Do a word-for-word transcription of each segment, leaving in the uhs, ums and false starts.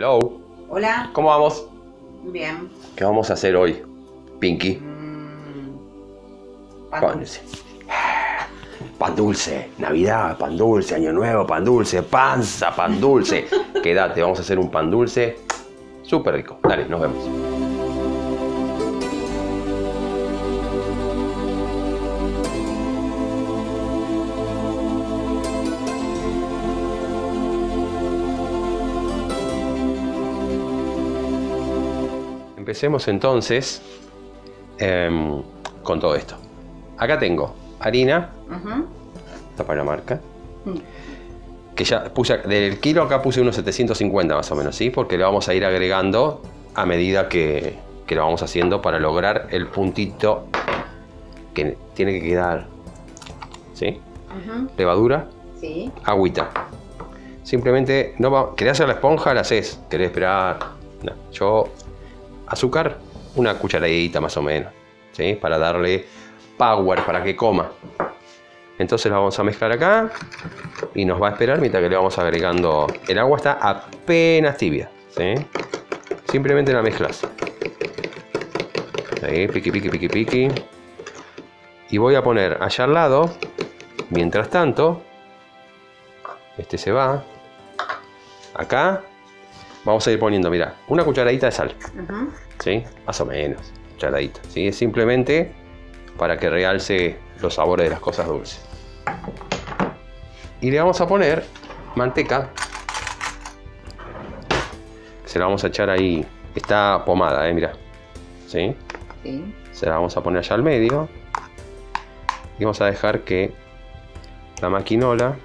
Hello. Hola. ¿Cómo vamos? Bien. ¿Qué vamos a hacer hoy, Pinky? Mm, pan, pan dulce. Pan dulce. Navidad, pan dulce. Año nuevo, pan dulce. Panza, pan dulce. Quédate, vamos a hacer un pan dulce súper rico. Dale, nos vemos. Empecemos entonces eh, con todo esto. Acá tengo harina, uh-huh. Esta para la marca, uh-huh. Que ya puse, del kilo acá puse unos setecientos cincuenta más o menos, ¿sí? Porque le vamos a ir agregando a medida que, que lo vamos haciendo para lograr el puntito que tiene que quedar, ¿sí? Uh-huh. Levadura, sí. Agüita. Simplemente, no va, ¿querés hacer la esponja? La haces. ¿Querés esperar? No, yo... Azúcar, una cucharadita más o menos, ¿sí? Para darle power, para que coma. Entonces la vamos a mezclar acá y nos va a esperar mientras que le vamos agregando. El agua está apenas tibia, ¿sí? Simplemente la mezclas. Ahí, piqui, piqui, piqui, piqui. Y voy a poner allá al lado, mientras tanto, este se va, acá. Vamos a ir poniendo, mira, una cucharadita de sal, uh-huh. ¿Sí? Más o menos, cucharadita, ¿sí? Simplemente para que realce los sabores de las cosas dulces. Y le vamos a poner manteca, se la vamos a echar ahí, está pomada, ¿eh? Mira, ¿sí? Sí. Se la vamos a poner allá al medio y vamos a dejar que la maquinola,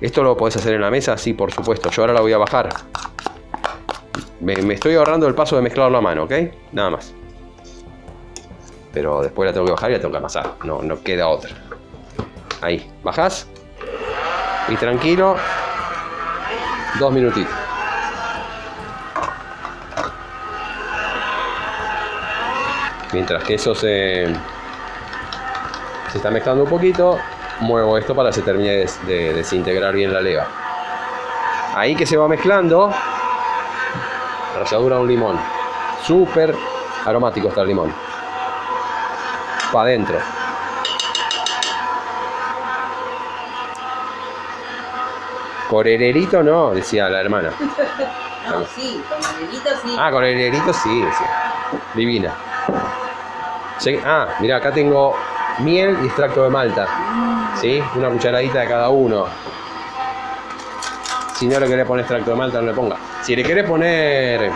esto lo podés hacer en la mesa, sí, por supuesto, yo ahora la voy a bajar. Me, me estoy ahorrando el paso de mezclarlo a mano, ¿ok? Nada más. Pero después la tengo que bajar y la tengo que amasar. No, no queda otra. Ahí, bajás. Y tranquilo. Dos minutitos. Mientras que eso se... Se está mezclando un poquito, muevo esto para que se termine de, de desintegrar bien la leva. Ahí que se va mezclando... Ralladura de un limón. Súper aromático está el limón. Para adentro. Corererito no, decía la hermana. No, ah, sí, corererito sí. Ah, corererito sí, decía. Divina. Ah, mirá, acá tengo miel y extracto de malta. Mm. ¿Sí? Una cucharadita de cada uno. Si no le querés poner extracto de malta, no le ponga. Si le querés poner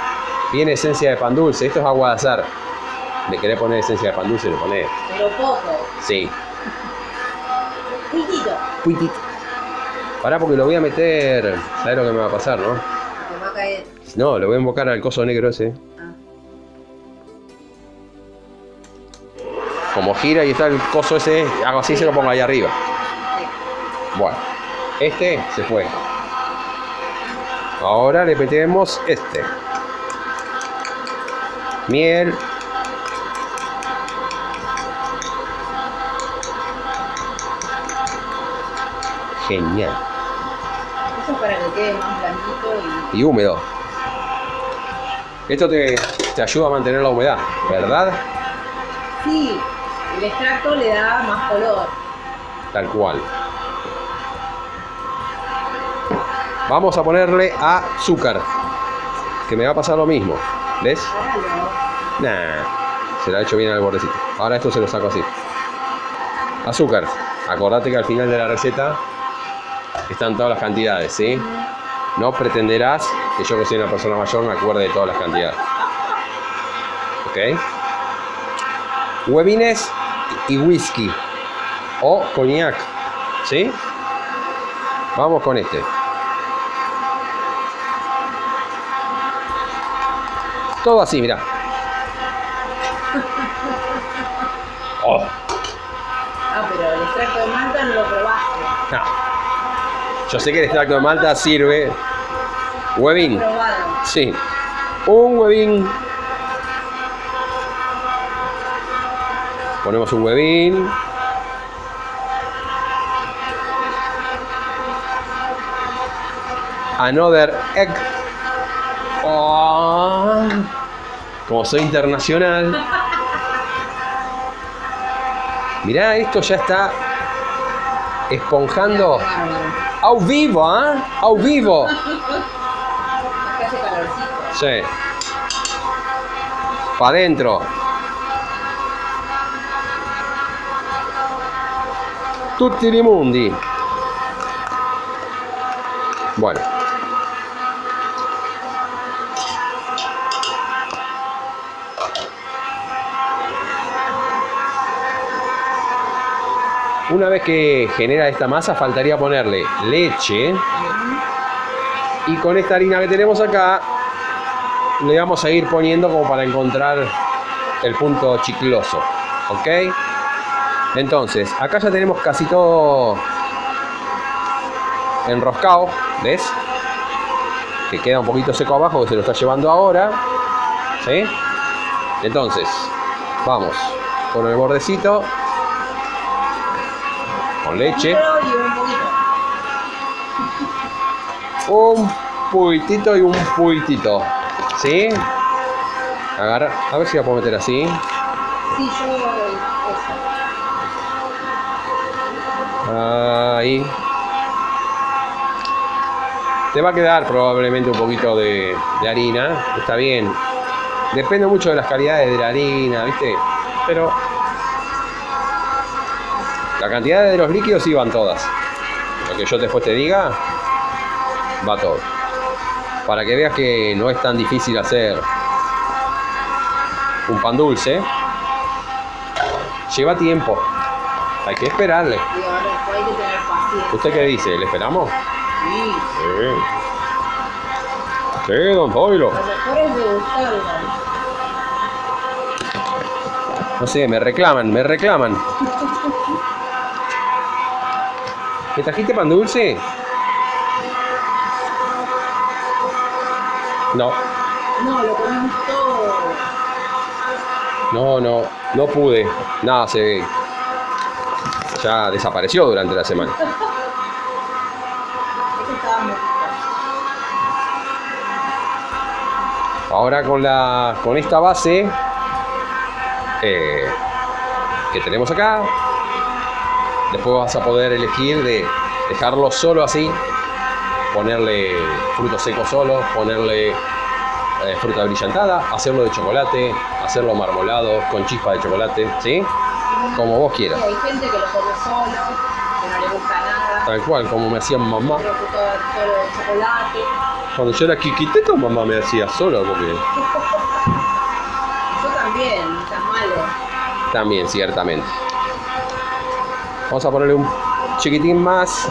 bien esencia de pan dulce, esto es agua de azar. Le querés poner esencia de pan dulce, le ponés. Pero poco. Sí. Puitito. Puitito. Pará porque lo voy a meter. ¿Sabés lo que me va a pasar, no? Me va a caer. No, lo voy a invocar al coso negro ese. Ah. Como gira y está el coso ese, hago así y sí. Se lo pongo ahí arriba. Sí. Bueno, este se fue. Ahora le metemos este. Miel. Genial. Eso es para que quede más blandito y... y húmedo. Esto te, te ayuda a mantener la humedad, ¿verdad? Sí, el extracto le da más color. Tal cual. Vamos a ponerle azúcar, que me va a pasar lo mismo, ¿ves? Nah, se la he hecho bien al bordecito. Ahora esto se lo saco así. Azúcar, acordate que al final de la receta están todas las cantidades, ¿sí? No pretenderás que yo, que soy una persona mayor, me acuerde de todas las cantidades. ¿Ok? Huevines y whisky, o coñac, ¿sí? Vamos con este. Todo así, mirá. Oh. Ah, pero el extracto de malta no lo probaste. No. Yo sé que el extracto de malta sirve. Huevín. Sí. Un huevín. Ponemos un huevín. Another egg. Oh, como soy internacional. Mirá, esto ya está esponjando. ¡Au vivo, eh! ¡Au vivo! Sí. Para adentro. Tutti i mondi. Bueno. Una vez que genera esta masa, faltaría ponerle leche. Y con esta harina que tenemos acá, le vamos a ir poniendo como para encontrar el punto chicloso. ¿Ok? Entonces, acá ya tenemos casi todo enroscado, ¿ves? Que queda un poquito seco abajo, que se lo está llevando ahora, ¿sí? Entonces, vamos con el bordecito, con leche. Un puitito y un puitito, ¿sí? Agarra, a ver si la puedo meter así. Sí, yo... Ahí. Te va a quedar probablemente un poquito de, de harina. Está bien. Depende mucho de las calidades de la harina, ¿viste? Pero la cantidad de los líquidos sí van todas. Lo que yo después te diga, va todo. Para que veas que no es tan difícil hacer un pan dulce. Lleva tiempo. Hay que esperarle. Hay que tener paciencia. ¿Usted qué dice? ¿Le esperamos? Sí. Sí, sí, don Zoilo. Lo mejor es degustarlo. No sé, me reclaman, me reclaman. ¿Me trajiste pan dulce? No. No, lo comimos todo. No, no, no pude. Nada se ve. Ya desapareció durante la semana. Ahora con la con esta base eh, que tenemos acá, después vas a poder elegir de dejarlo solo así, ponerle frutos secos solo, ponerle eh, fruta brillantada, hacerlo de chocolate, hacerlo marmolado con chispa de chocolate, ¿sí? Como vos quieras. Sí, hay gente que lo come solo, que no le gusta nada. Tal cual, como me hacían mamá. Pero que todo, solo de chocolate. Cuando yo era chiquitito, mamá me hacía solo porque... Yo también, está malo. También, ciertamente. Vamos a ponerle un chiquitín más.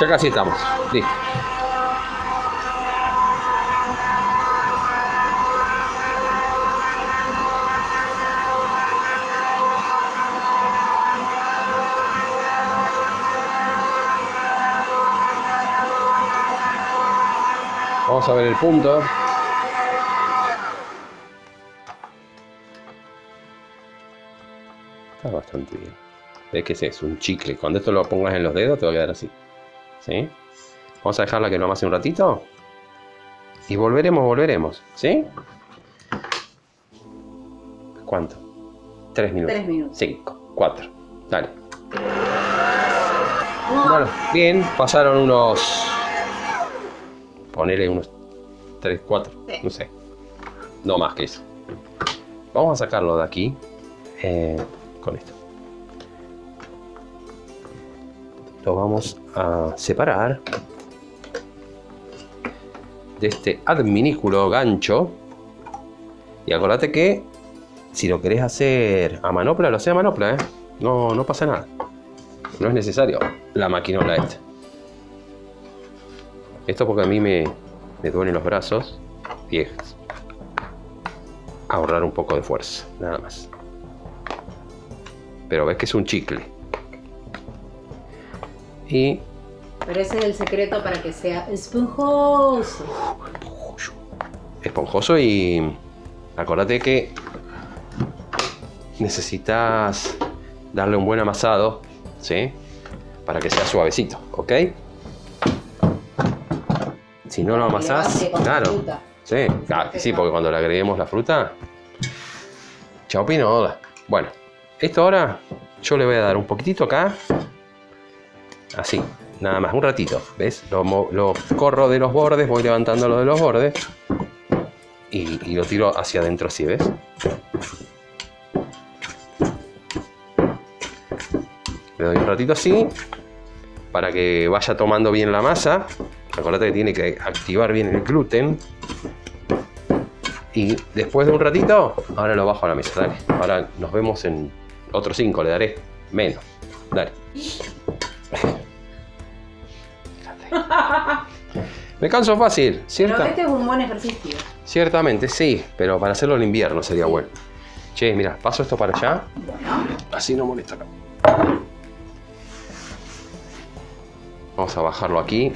Ya casi estamos, listo. Vamos a ver el punto. Está bastante bien. ¿Ves que es eso? Un chicle. Cuando esto lo pongas en los dedos te va a quedar así. ¿Sí? Vamos a dejarla que lo amase un ratito. Y volveremos, volveremos. ¿Sí? ¿Cuánto? Tres minutos. Tres minutos. Cinco. Cuatro. Dale. Bueno, bien. Pasaron unos... Ponerle unos tres, cuatro, sí. No sé, no más que eso. Vamos a sacarlo de aquí eh, con esto. Lo vamos a separar de este adminículo gancho. Y acordate que si lo querés hacer a manopla, lo haces a manopla, ¿eh? No, no pasa nada. No es necesario la maquinola esta. Esto porque a mí me, me duelen los brazos y es ahorrar un poco de fuerza, nada más. Pero ves que es un chicle. Y... Pero ese es el secreto para que sea esponjoso. Esponjoso y... Acordate que necesitas darle un buen amasado, ¿sí? para que sea suavecito, ¿ok? Si no lo amasás, claro. Sí, ah, sí, porque cuando le agreguemos la fruta, chao pinola. Bueno, esto ahora yo le voy a dar un poquitito acá, así, nada más, un ratito, ¿ves? Lo, lo corro de los bordes, voy levantando lo de los bordes y, y lo tiro hacia adentro así, ¿ves? Le doy un ratito así, para que vaya tomando bien la masa. Acuérdate que tiene que activar bien el gluten. Y después de un ratito, ahora lo bajo a la mesa, dale. Ahora nos vemos en otros cinco, le daré menos. Dale. Me canso fácil, ¿cierto? Pero este es un buen ejercicio. Ciertamente, sí, pero para hacerlo en invierno sería bueno. Che, mira, paso esto para allá. Así no molesta. Vamos a bajarlo aquí.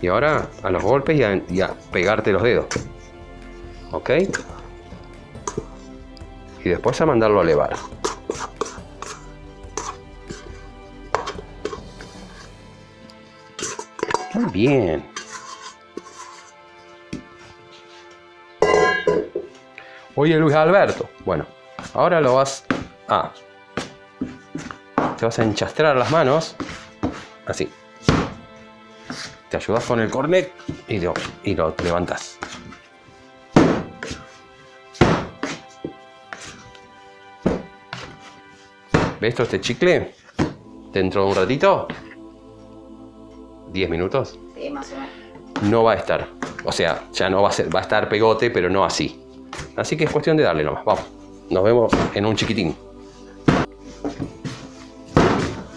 Y ahora a los golpes y a, y a pegarte los dedos. ¿Ok? Y después a mandarlo a levar. Muy bien. Oye, Luis Alberto. Bueno, ahora lo vas a... Te vas a enchastrar las manos. Así. Te ayudas con el cornet y lo, y lo levantas. ¿Ves todo este chicle? Dentro de un ratito, diez minutos, sí, más o menos, no va a estar. O sea, ya no va a ser, va a estar pegote, pero no así. Así que es cuestión de darle nomás. Vamos, nos vemos en un chiquitín.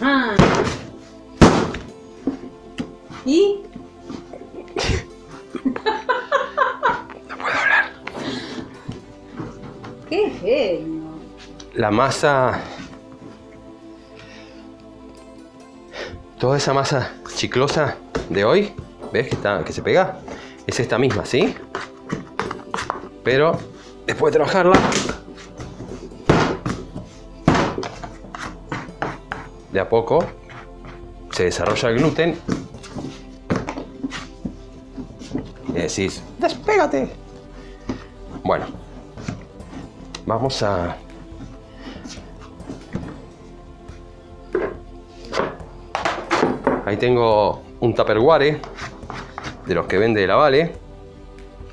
Ah. ¿Y? No puedo hablar. ¡Qué genio! La masa... Toda esa masa chiclosa de hoy, ¿ves que, está, que se pega? Es esta misma, ¿sí? Pero después de trabajarla... De a poco se desarrolla el gluten. Y decís, ¡despégate! Bueno, vamos a... Ahí tengo un Tupperware de los que vende la Vale.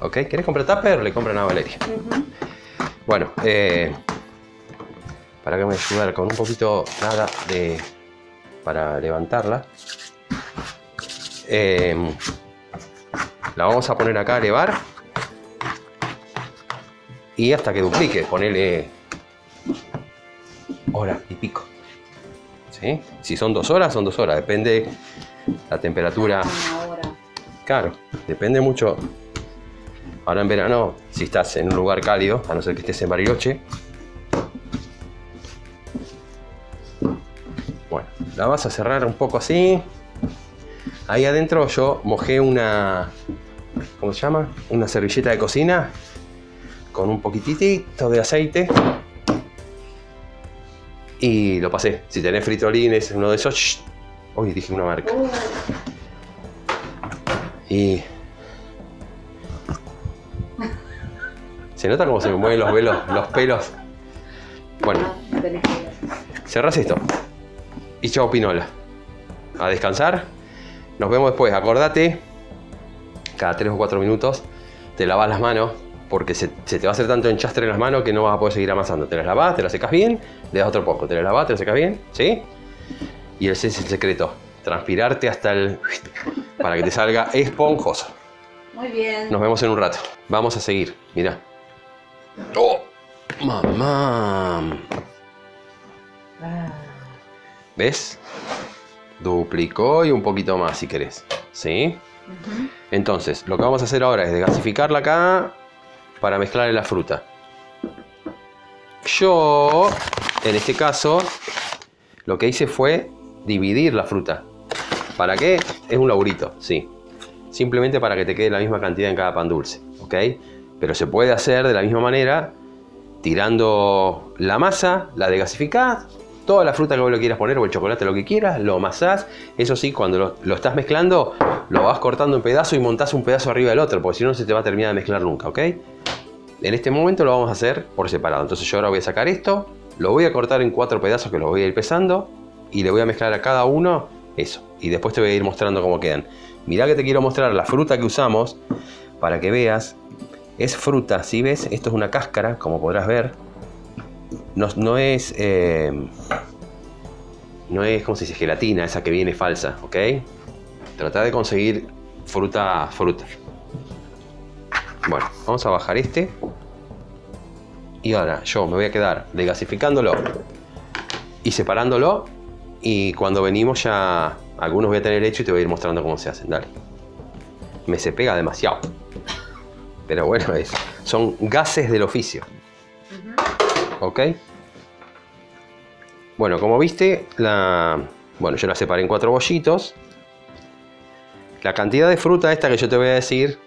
¿Ok? ¿Querés comprar Tupper? Le compran a Valeria. Uh-huh. Bueno, eh, para que me ayudar con un poquito nada de... para levantarla. Eh, La vamos a poner acá a elevar y hasta que duplique, ponele hora y pico. ¿Sí? Si son dos horas, son dos horas, depende la temperatura. Una hora. Claro, depende mucho. Ahora en verano, si estás en un lugar cálido, a no ser que estés en Bariloche. Bueno, la vas a cerrar un poco así. Ahí adentro yo mojé una... ¿Cómo se llama? Una servilleta de cocina con un poquitito de aceite y lo pasé. Si tenés fritolines, uno de esos. Shh. Uy, dije una marca. Y se nota como se me mueven los velos, los pelos. Bueno, cerrás esto y chao pinola. A descansar. Nos vemos después. Acordate, cada tres o cuatro minutos te lavas las manos, porque se, se te va a hacer tanto enchastre en las manos que no vas a poder seguir amasando. Te las lavas, te las secas bien, le das otro poco, te las lavas, te las secas bien, ¿sí? Y ese es el secreto, transpirarte hasta el... para que te salga esponjoso. Muy bien. Nos vemos en un rato. Vamos a seguir, mirá. ¡Oh! ¡Mamá! Ah. ¿Ves? Duplicó y un poquito más si querés, ¿sí? Uh-huh. Entonces, lo que vamos a hacer ahora es desgasificarla acá para mezclarle la fruta. Yo, en este caso, lo que hice fue dividir la fruta. ¿Para qué? Es un laburito, sí. simplemente para que te quede la misma cantidad en cada pan dulce, ¿ok? Pero se puede hacer de la misma manera, tirando la masa, la desgasificás, toda la fruta que vos lo quieras poner o el chocolate, lo que quieras, lo amasás. Eso sí, cuando lo, lo estás mezclando, lo vas cortando en pedazos y montás un pedazo arriba del otro, porque si no, no se te va a terminar de mezclar nunca, ¿ok? En este momento lo vamos a hacer por separado. Entonces yo ahora voy a sacar esto, lo voy a cortar en cuatro pedazos que los voy a ir pesando y le voy a mezclar a cada uno eso. Y después te voy a ir mostrando cómo quedan. Mirá que te quiero mostrar la fruta que usamos para que veas. Es fruta, ¿sí ves? Esto es una cáscara, como podrás ver. No, no es... Eh, no es, ¿cómo se dice? Gelatina, esa que viene falsa, ¿ok? Trata de conseguir fruta, fruta. Bueno, vamos a bajar este. Y ahora yo me voy a quedar desgasificándolo y separándolo. Y cuando venimos ya algunos voy a tener hecho y te voy a ir mostrando cómo se hacen. Dale. Me se pega demasiado. Pero bueno, es, son gases del oficio. Uh-huh. ¿Ok? Bueno, como viste, la, bueno, yo la separé en cuatro bollitos. La cantidad de fruta esta que yo te voy a decir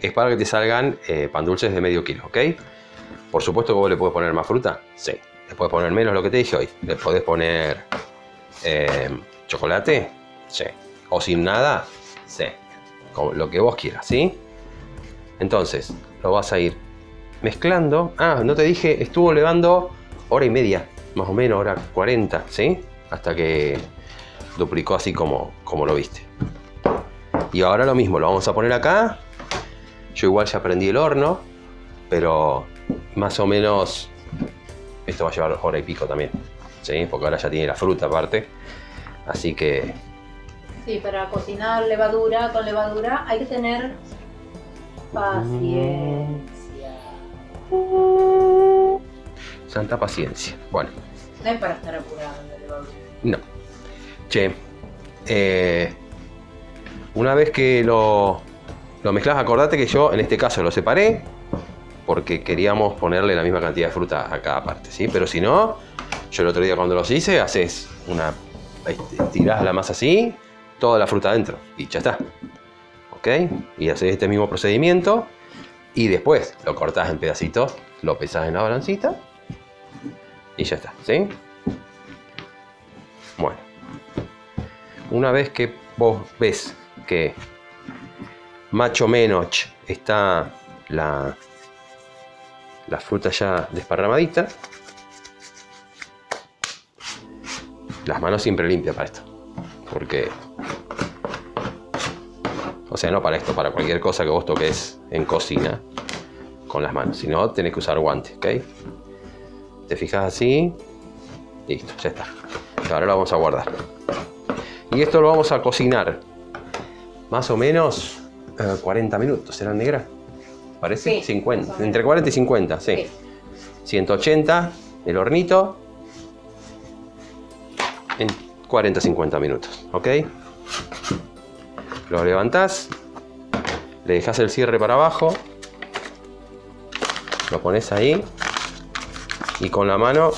es para que te salgan eh, pan dulces de medio kilo, ¿ok? Por supuesto que vos le podés poner más fruta, sí. Le podés poner menos, lo que te dije hoy. Le podés poner eh, chocolate, sí. O sin nada, sí. Como lo que vos quieras, ¿sí? Entonces, lo vas a ir mezclando. Ah, no te dije, estuvo levando hora y media, más o menos, hora cuarenta, ¿sí? Hasta que duplicó así como, como lo viste. Y ahora lo mismo, lo vamos a poner acá. Yo igual ya prendí el horno, pero más o menos esto va a llevar hora y pico también, ¿sí? Porque ahora ya tiene la fruta aparte, así que... Sí, para cocinar levadura con levadura hay que tener paciencia. Santa paciencia, bueno. No es para estar apurado en la levadura. No. Che, eh, una vez que lo... Lo mezclas, acordate que yo en este caso lo separé porque queríamos ponerle la misma cantidad de fruta a cada parte, ¿sí? Pero si no, yo el otro día cuando los hice, haces una... tirás la masa así, toda la fruta adentro y ya está. ¿Ok? Y haces este mismo procedimiento y después lo cortás en pedacitos, lo pesás en la balancita y ya está, ¿sí? Bueno. Una vez que vos ves que... más o menos está la, la fruta ya desparramadita. Las manos siempre limpias para esto. Porque... O sea, no para esto, para cualquier cosa que vos toques en cocina con las manos. Si no, tenés que usar guantes, ¿ok? Te fijas así. Listo, ya está. Ahora lo vamos a guardar. Y esto lo vamos a cocinar. Más o menos... cuarenta minutos, ¿será negra? ¿Parece? Sí, cincuenta, entre cuarenta y cincuenta, sí. Sí. ciento ochenta, el hornito. En cuarenta a cincuenta minutos, ¿ok? Lo levantás, le dejás el cierre para abajo, lo pones ahí y con la mano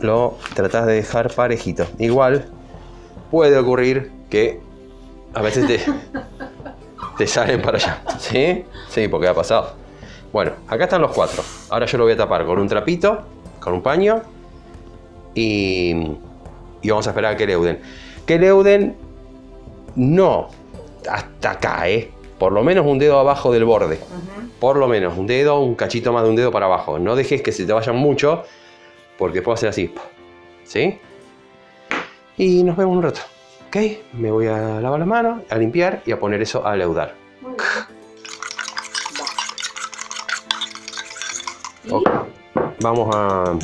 lo tratás de dejar parejito. Igual puede ocurrir que a veces te... te salen para allá, ¿sí? Sí, porque ha pasado. Bueno, acá están los cuatro. Ahora yo lo voy a tapar con un trapito, con un paño y, y vamos a esperar a que leuden. Que leuden no hasta acá, ¿eh? Por lo menos un dedo abajo del borde. Uh-huh. Por lo menos un dedo, un cachito más de un dedo para abajo. No dejes que se te vayan mucho porque puedo hacer así, ¿sí? Y nos vemos un rato. Ok, me voy a lavar las manos, a limpiar y a poner eso a leudar. Muy bien. Okay. Vamos a...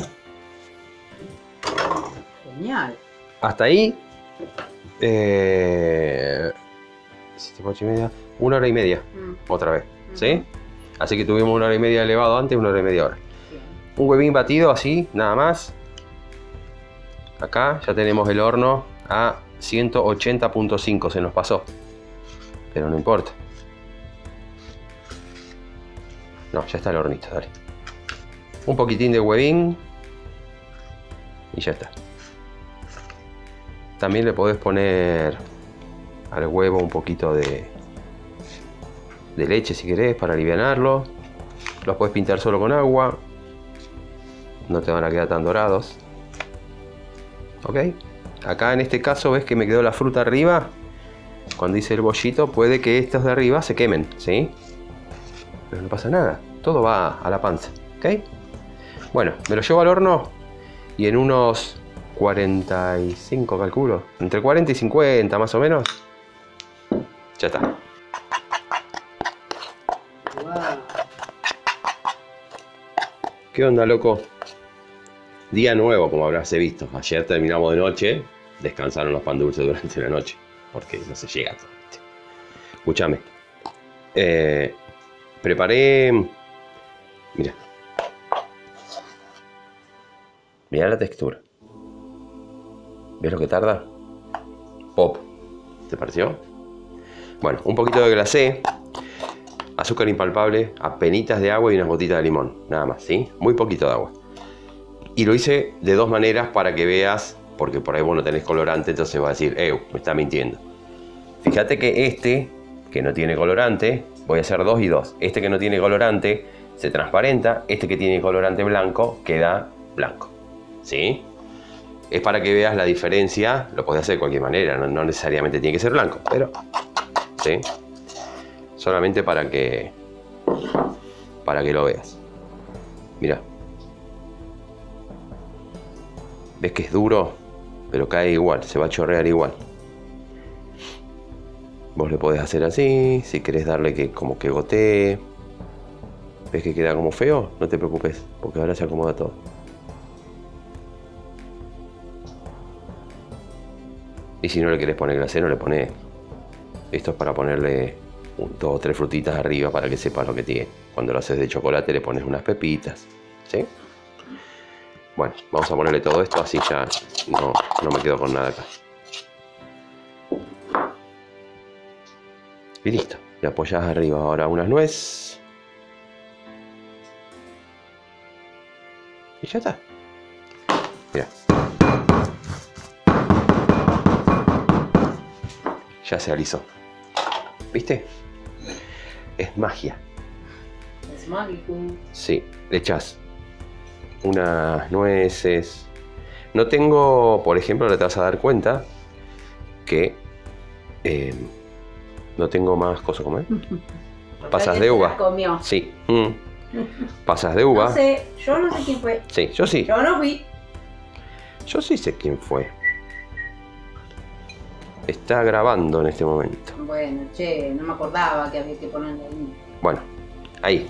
Genial. Hasta ahí... Eh, siete, ocho y media, una hora y media, mm. otra vez, mm. ¿sí? Así que tuvimos una hora y media elevado antes, una hora y media ahora. Bien. Un huevín batido así, nada más. Acá ya tenemos el horno a... ciento ochenta punto cinco, se nos pasó, pero no importa. No, ya está el hornito, dale. Un poquitín de huevín y ya está. También le podés poner al huevo un poquito de de leche si querés, para alivianarlo. Los puedes pintar solo con agua, no te van a quedar tan dorados. Ok, acá en este caso ves que me quedó la fruta arriba. Cuando hice el bollito puede que estos de arriba se quemen, ¿sí? Pero no pasa nada, todo va a la panza, ¿ok? Bueno, me lo llevo al horno y en unos cuarenta y cinco, calculo, entre cuarenta y cincuenta más o menos, ya está. Wow. ¿Qué onda, loco? Día nuevo, como habrás visto. Ayer terminamos de noche, descansaron los pan dulces durante la noche, porque no se llega a todo. Escúchame. Eh, preparé... Mira. Mira la textura. ¿Ves lo que tarda? Pop. ¿Te pareció? Bueno, un poquito de glacé, azúcar impalpable, apenitas de agua y unas gotitas de limón. Nada más, ¿sí? Muy poquito de agua. Y lo hice de dos maneras para que veas, porque por ahí vos no tenés colorante, entonces vas a decir, ¡ew! Me está mintiendo. Fíjate que este, que no tiene colorante, voy a hacer dos y dos. Este que no tiene colorante se transparenta, este que tiene colorante blanco queda blanco, ¿sí? Es para que veas la diferencia, lo podés hacer de cualquier manera, no, no necesariamente tiene que ser blanco, pero, ¿sí? Solamente para que, para que lo veas. Mirá. ¿Ves que es duro? Pero cae igual, se va a chorrear igual. Vos le podés hacer así, si querés darle que como que gotee. ¿Ves que queda como feo? No te preocupes, porque ahora se acomoda todo. Y si no le querés poner glacé, no le ponés. Esto es para ponerle un, dos o tres frutitas arriba para que sepas lo que tiene. Cuando lo haces de chocolate le pones unas pepitas, ¿sí? Bueno, vamos a ponerle todo esto, así ya no, no me quedo con nada acá. Y listo. Le apoyás arriba ahora unas nueces. Y ya está. Mirá. Ya se alisó. ¿Viste? Es magia. Es mágico. Sí, le echás unas nueces. No tengo, por ejemplo, te vas a dar cuenta que eh, no tengo más cosas como pasas de uva. Comió. Sí. Mm. Pasas de uva. No sé, yo no sé quién fue. Sí, yo sí. Yo no fui. Yo sí sé quién fue. Está grabando en este momento. Bueno, che, no me acordaba que había que ponerle ahí. Bueno, ahí.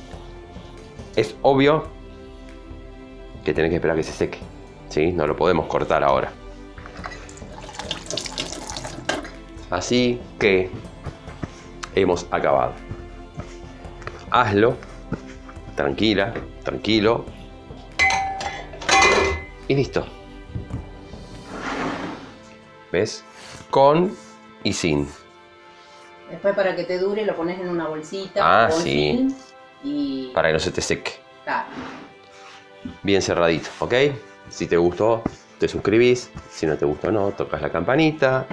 Es obvio que tenés que esperar que se seque, ¿sí? No lo podemos cortar ahora. Así que hemos acabado. Hazlo, tranquila, tranquilo. Y listo. ¿Ves? Con y sin. Después, para que te dure, lo pones en una bolsita. Ah, sí. Y... para que no se te seque. Claro. Bien cerradito, ¿ok? Si te gustó, te suscribís. Si no te gustó, no, tocas la campanita.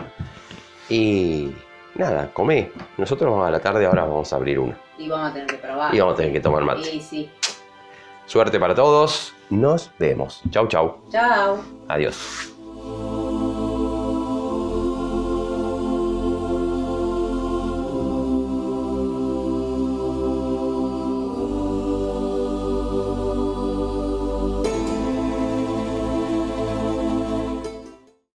Y nada, comé. Nosotros a la tarde ahora vamos a abrir una. Y vamos a tener que probar. Y vamos a tener que tomar mate. Sí, sí. Suerte para todos. Nos vemos. Chau, chau. Chau. Adiós.